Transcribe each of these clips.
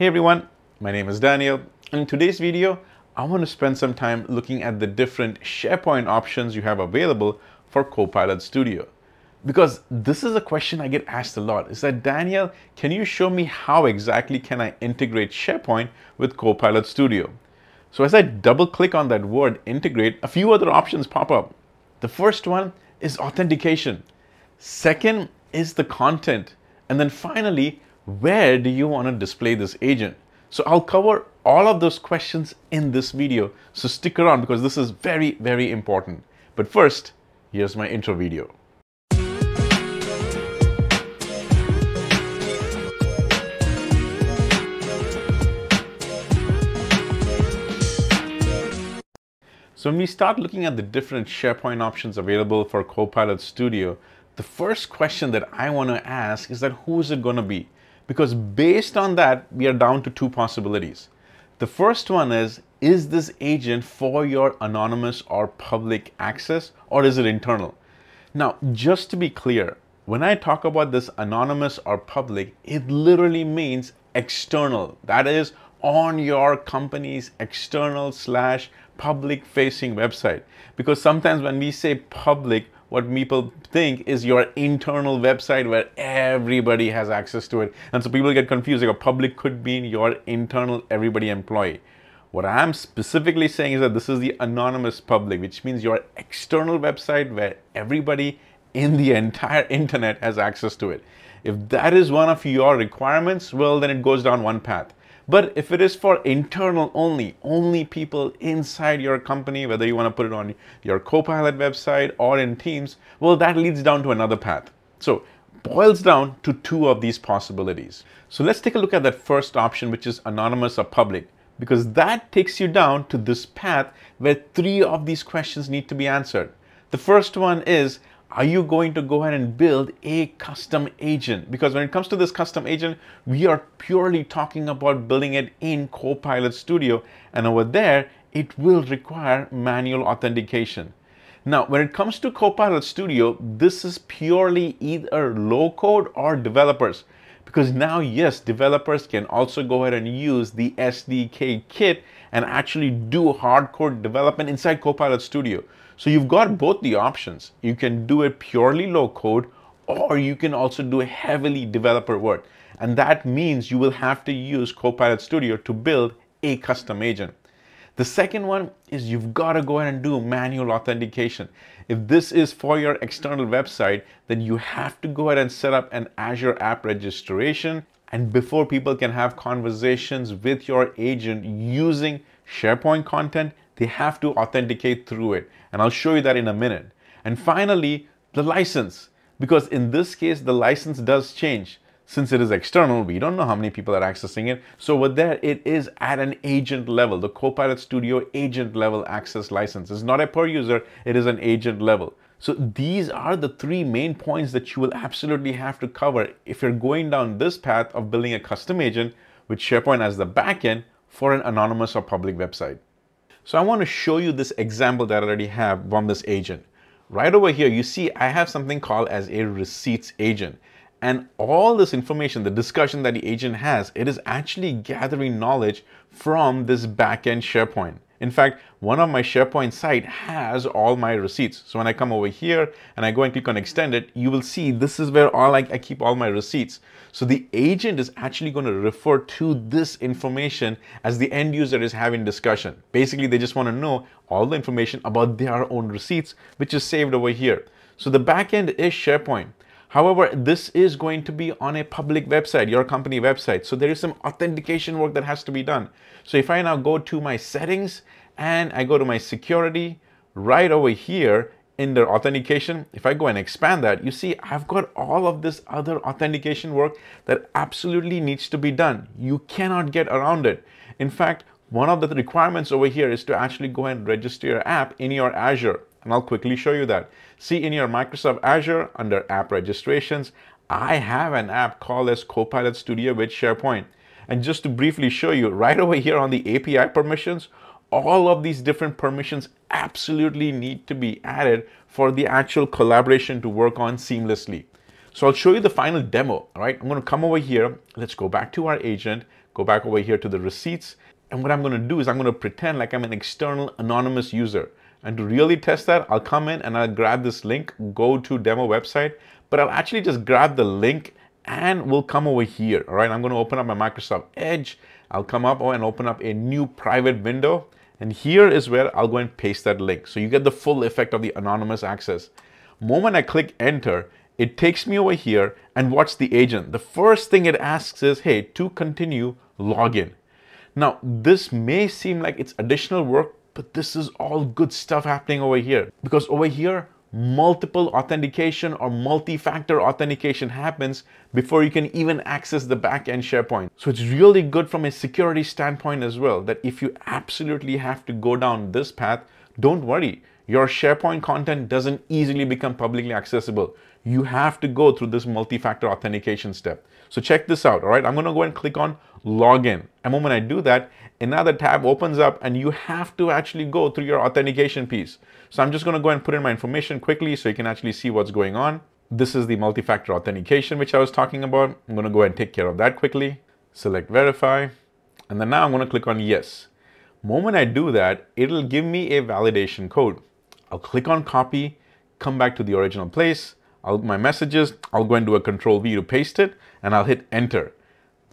Hey everyone, my name is Daniel. In today's video, I want to spend some time looking at the different SharePoint options you have available for Copilot Studio. Because this is a question I get asked a lot, is that, Daniel, can you show me how exactly can I integrate SharePoint with Copilot Studio? So as I double click on that word integrate, a few other options pop up. The first one is authentication. Second is the content. And then finally, where do you want to display this agent? So I'll cover all of those questions in this video. So stick around because this is very, very important. But first, here's my intro video. So when we start looking at the different SharePoint options available for Copilot Studio, the first question that I want to ask is that who is it going to be? Because based on that, we are down to two possibilities. The first one is this agent for your anonymous or public access, or is it internal? Now, just to be clear, when I talk about this anonymous or public, it literally means external. That is on your company's external / public facing website. Because sometimes when we say public, what people think is your internal website where everybody has access to it. And so people get confused, like a public could mean your internal everybody employee. What I'm specifically saying is that this is the anonymous public, which means your external website where everybody in the entire internet has access to it. If that is one of your requirements, well, then it goes down one path. But if it is for internal only people inside your company, whether you want to put it on your Copilot website or in Teams, well, that leads down to another path. So boils down to two of these possibilities. So let's take a look at that first option, which is anonymous or public, because that takes you down to this path where three of these questions need to be answered. The first one is, are you going to go ahead and build a custom agent? Because when it comes to this custom agent, we are purely talking about building it in Copilot Studio. And over there, it will require manual authentication. Now, when it comes to Copilot Studio, this is purely either low code or developers. Because now, yes, developers can also go ahead and use the SDK kit and actually do hardcore development inside Copilot Studio. So you've got both the options. You can do it purely low code, or you can also do heavily developer work. And that means you will have to use Copilot Studio to build a custom agent. The second one is you've got to go ahead and do manual authentication. If this is for your external website, then you have to go ahead and set up an Azure app registration. And before people can have conversations with your agent using SharePoint content, they have to authenticate through it. And I'll show you that in a minute. And finally, the license, because in this case, the license does change. Since it is external, we don't know how many people are accessing it. So with that, it is at an agent level, the Copilot Studio agent level access license. It's not a per user, it is an agent level. So these are the three main points that you will absolutely have to cover if you're going down this path of building a custom agent with SharePoint as the backend for an anonymous or public website. So I want to show you this example that I already have from this agent. Right over here, you see I have something called as a receipts agent. And all this information, the discussion that the agent has, it is actually gathering knowledge from this backend SharePoint. In fact, one of my SharePoint sites has all my receipts. So when I come over here and I go and click on extended, you will see this is where I keep all my receipts. So the agent is actually going to refer to this information as the end user is having discussion. Basically, they just want to know all the information about their own receipts, which is saved over here. So the backend is SharePoint. However, this is going to be on a public website, your company website. So there is some authentication work that has to be done. So if I now go to my settings and I go to my security, right over here in the authentication, if I go and expand that, you see I've got all of this other authentication work that absolutely needs to be done. You cannot get around it. In fact, one of the requirements over here is to actually go and register your app in your Azure. And I'll quickly show you that. See, in your Microsoft Azure, under app registrations, I have an app called as Copilot Studio with SharePoint. And just to briefly show you, right over here on the API permissions, all of these different permissions absolutely need to be added for the actual collaboration to work on seamlessly. So I'll show you the final demo, all right? I'm going to come over here. Let's go back to our agent, go back over here to the receipts. And what I'm going to do is I'm going to pretend like I'm an external anonymous user. And to really test that, I'll come in and I'll grab this link, go to demo website, but I'll actually just grab the link and we'll come over here. All right, I'm going to open up my Microsoft Edge. I'll come up and open up a new private window. And here is where I'll go and paste that link. So you get the full effect of the anonymous access. Moment I click enter, it takes me over here and watch the agent. The first thing it asks is, hey, to continue, log in. Now, this may seem like it's additional work, but this is all good stuff happening over here. Because over here, multiple authentication or multi-factor authentication happens before you can even access the back-end SharePoint. So it's really good from a security standpoint as well, that if you absolutely have to go down this path, don't worry. Your SharePoint content doesn't easily become publicly accessible. You have to go through this multi-factor authentication step. So check this out, all right? I'm gonna go and click on login. And when I do that, another tab opens up and you have to actually go through your authentication piece. So I'm just gonna go and put in my information quickly so you can actually see what's going on. This is the multi-factor authentication, which I was talking about. I'm gonna go ahead and take care of that quickly. Select verify. And then now I'm gonna click on yes. Moment I do that, it'll give me a validation code. I'll click on copy, come back to the original place. My messages, I'll go and do a control V to paste it, and I'll hit enter.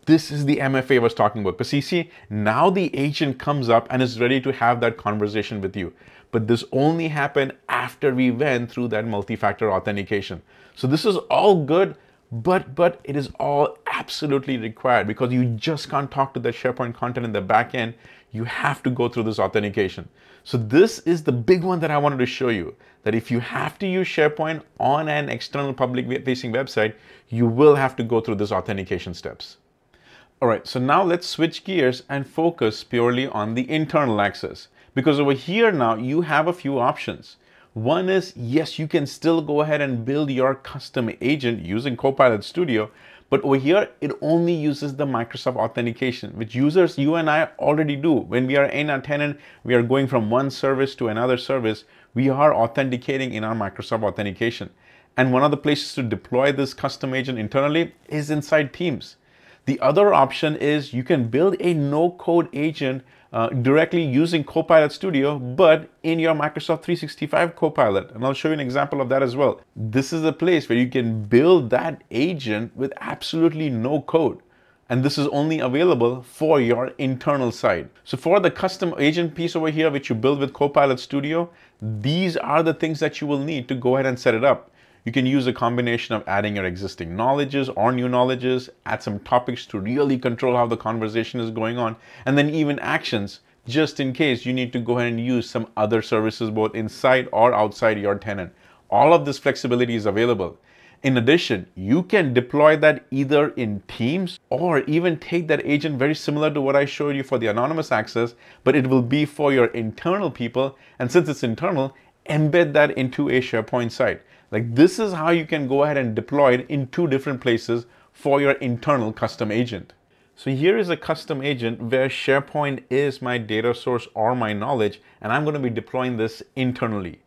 This is the MFA I was talking about. Because you see, now the agent comes up and is ready to have that conversation with you. But this only happened after we went through that multi-factor authentication. So this is all good, but it is all absolutely required because you just can't talk to the SharePoint content in the back end. You have to go through this authentication. So this is the big one that I wanted to show you, that if you have to use SharePoint on an external public-facing website, you will have to go through this authentication steps. All right, so now let's switch gears and focus purely on the internal access, because over here now you have a few options. One is, yes, you can still go ahead and build your custom agent using Copilot Studio, but over here, it only uses the Microsoft authentication, which users, you and I already do. When we are in our tenant, we are going from one service to another service. We are authenticating in our Microsoft authentication. And one of the places to deploy this custom agent internally is inside Teams. The other option is you can build a no-code agent directly using Copilot Studio, but in your Microsoft 365 Copilot. And I'll show you an example of that as well. This is a place where you can build that agent with absolutely no code. And this is only available for your internal side. So for the custom agent piece over here, which you build with Copilot Studio, these are the things that you will need to go ahead and set it up. You can use a combination of adding your existing knowledges or new knowledges, add some topics to really control how the conversation is going on, and then even actions, just in case you need to go ahead and use some other services both inside or outside your tenant. All of this flexibility is available. In addition, you can deploy that either in Teams or even take that agent very similar to what I showed you for the anonymous access, but it will be for your internal people. And since it's internal, embed that into a SharePoint site. Like, this is how you can go ahead and deploy it in two different places for your internal custom agent. So here is a custom agent where SharePoint is my data source or my knowledge, and I'm going to be deploying this internally.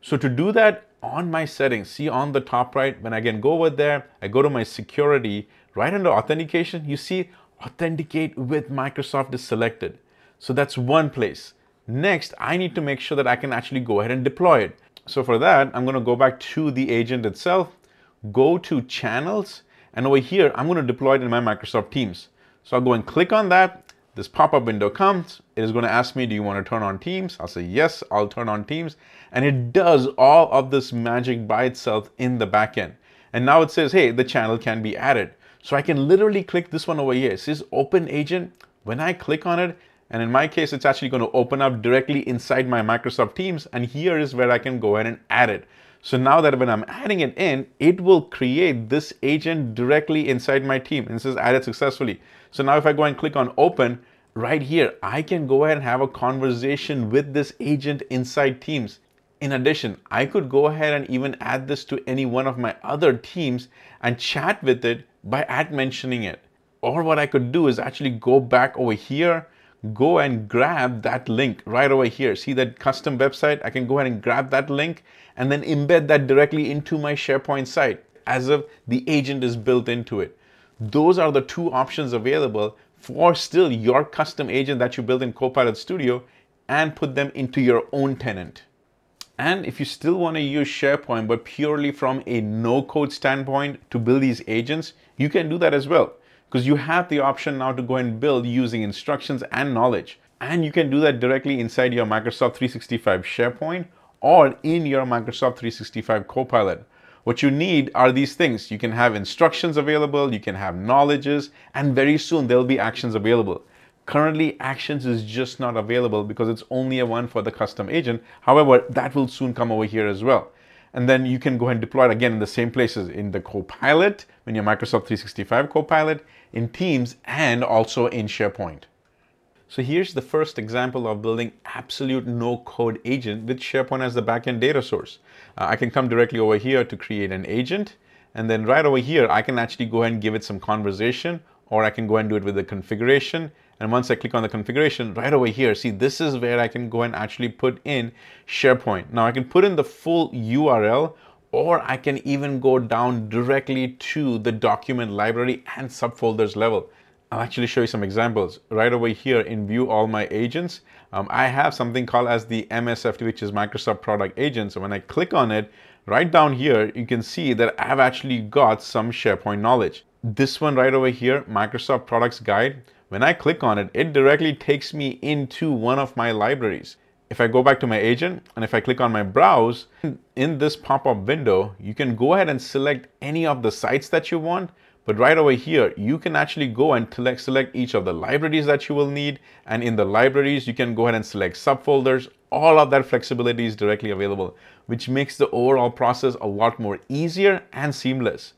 So to do that, on my settings, see on the top right, when I can go over there, I go to my security, right under authentication, you see authenticate with Microsoft is selected. So that's one place. Next, I need to make sure that I can actually go ahead and deploy it. So for that, I'm going to go back to the agent itself, go to channels, and over here, I'm going to deploy it in my Microsoft Teams. So I'll go and click on that. This pop-up window comes. It is going to ask me, do you want to turn on Teams? I'll say, yes, I'll turn on Teams. And it does all of this magic by itself in the backend. And now it says, hey, the channel can be added. So I can literally click this one over here. It says open agent. When I click on it, and in my case, it's actually going to open up directly inside my Microsoft Teams. And here is where I can go ahead and add it. So now that when I'm adding it in, it will create this agent directly inside my team. And it says added successfully. So now if I go and click on open right here, I can go ahead and have a conversation with this agent inside Teams. In addition, I could go ahead and even add this to any one of my other teams and chat with it by mentioning it. Or what I could do is actually go back over here, go and grab that link right over here. See that custom website? I can go ahead and grab that link and then embed that directly into my SharePoint site as if the agent is built into it. Those are the two options available for still your custom agent that you build in Copilot Studio and put them into your own tenant. And if you still want to use SharePoint, but purely from a no-code standpoint to build these agents, you can do that as well, because you have the option now to go and build using instructions and knowledge. And you can do that directly inside your Microsoft 365 SharePoint or in your Microsoft 365 Copilot. What you need are these things. You can have instructions available, you can have knowledges, and very soon there'll be actions available. Currently, actions is just not available because it's only a one for the custom agent. However, that will soon come over here as well. And then you can go and deploy it again in the same places, in the Copilot, in your Microsoft 365 Copilot, in Teams, and also in SharePoint. So here's the first example of building absolute no-code agent with SharePoint as the backend data source. I can come directly over here to create an agent, and then right over here, I can actually go and give it some conversation, or I can go and do it with the configuration. And once I click on the configuration, right over here, see, this is where I can go and actually put in SharePoint. Now I can put in the full URL, or I can even go down directly to the document library and subfolders level. I'll actually show you some examples. Right over here in view all my agents, I have something called as the MSFT, which is Microsoft Product Agent. So when I click on it, right down here, you can see that I've actually got some SharePoint knowledge. This one right over here, Microsoft Products Guide, when I click on it, it directly takes me into one of my libraries. If I go back to my agent and if I click on my browse, in this pop-up window, you can go ahead and select any of the sites that you want. But right over here, you can actually go and select each of the libraries that you will need. And in the libraries, you can go ahead and select subfolders. All of that flexibility is directly available, which makes the overall process a lot more easier and seamless.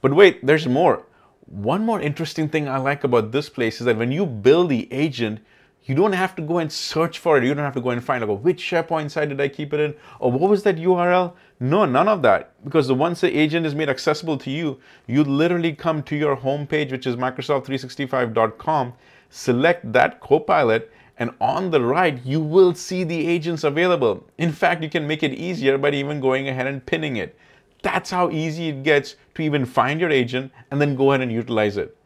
But wait, there's more. One more interesting thing I like about this place is that when you build the agent, you don't have to go and search for it. You don't have to go and find out, like, which SharePoint site did I keep it in? Or what was that URL? No, none of that. Because once the agent is made accessible to you, you literally come to your homepage, which is Microsoft365.com, select that Copilot, and on the right, you will see the agents available. In fact, you can make it easier by even going ahead and pinning it. That's how easy it gets to even find your agent and then go ahead and utilize it.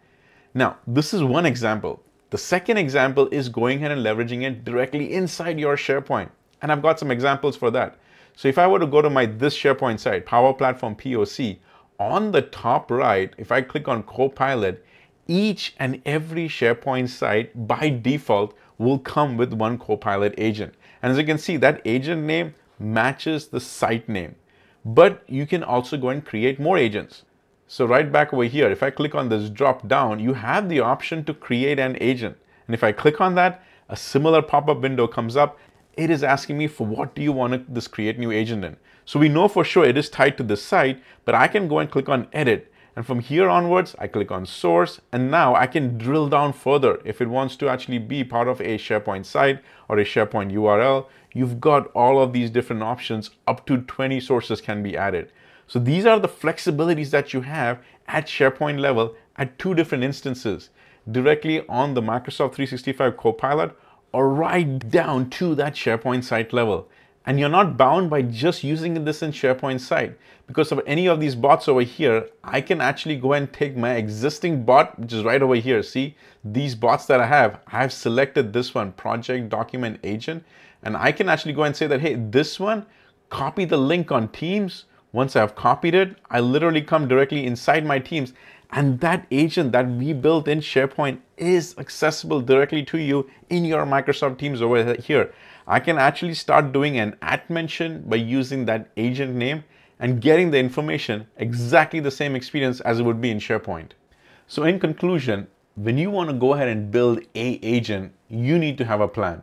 Now, this is one example. The second example is going ahead and leveraging it directly inside your SharePoint. And I've got some examples for that. So if I were to go to my this SharePoint site, Power Platform POC, on the top right, if I click on Copilot, each and every SharePoint site by default will come with one Copilot agent. And as you can see, that agent name matches the site name. But you can also go and create more agents. So right back over here, if I click on this drop down, you have the option to create an agent. And if I click on that, a similar pop-up window comes up. It is asking me for what do you want to this create new agent in. So we know for sure it is tied to this site, but I can go and click on edit. And from here onwards, I click on source, and now I can drill down further. If it wants to actually be part of a SharePoint site or a SharePoint URL, you've got all of these different options. Up to 20 sources can be added. So these are the flexibilities that you have at SharePoint level at two different instances, directly on the Microsoft 365 Copilot or right down to that SharePoint site level. And you're not bound by just using this in SharePoint site. Because of any of these bots over here, I can actually go and take my existing bot, which is right over here. See, these bots that I've selected this one, Project Document Agent. And I can actually go and say that, hey, this one, copy the link on Teams. Once I've copied it, I literally come directly inside my Teams. And that agent that we built in SharePoint is accessible directly to you in your Microsoft Teams over here. I can actually start doing an at mention by using that agent name and getting the information, exactly the same experience as it would be in SharePoint. So in conclusion, when you want to go ahead and build an agent, you need to have a plan.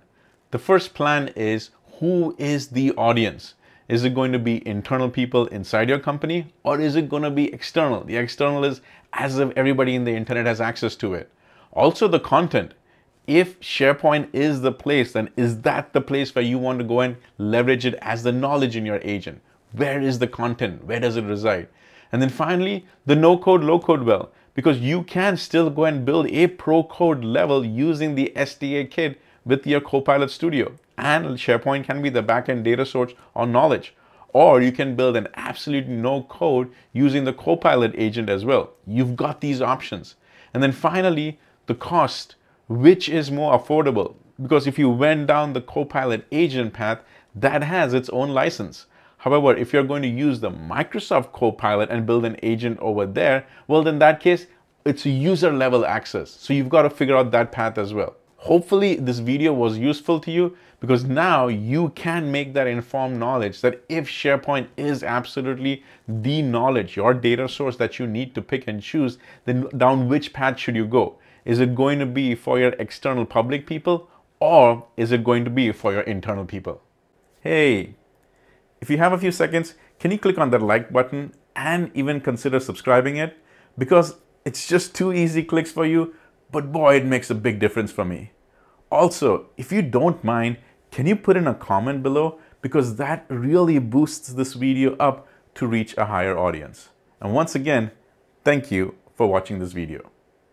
The first plan is, who is the audience? Is it going to be internal people inside your company, or is it going to be external? The external is as if everybody in the internet has access to it. Also the content. If SharePoint is the place, then is that the place where you want to go and leverage it as the knowledge in your agent? Where is the content? Where does it reside? And then finally, the no-code, low-code well, because you can still go and build a pro-code level using the SDK kit with your Copilot Studio. And SharePoint can be the backend data source or knowledge. Or you can build an absolute no-code using the Copilot agent as well. You've got these options. And then finally, the cost. which is more affordable? Because if you went down the Copilot agent path, that has its own license. However, if you're going to use the Microsoft Copilot and build an agent over there, well, in that case, it's user level access. So you've got to figure out that path as well. Hopefully this video was useful to you, because now you can make that informed knowledge that if SharePoint is absolutely the knowledge, your data source that you need to pick and choose, then down which path should you go? Is it going to be for your external public people, or is it going to be for your internal people? Hey, if you have a few seconds, can you click on that like button and even consider subscribing it? Because it's just 2 easy clicks for you, but boy, it makes a big difference for me. Also, if you don't mind, can you put in a comment below? Because that really boosts this video up to reach a higher audience. And once again, thank you for watching this video.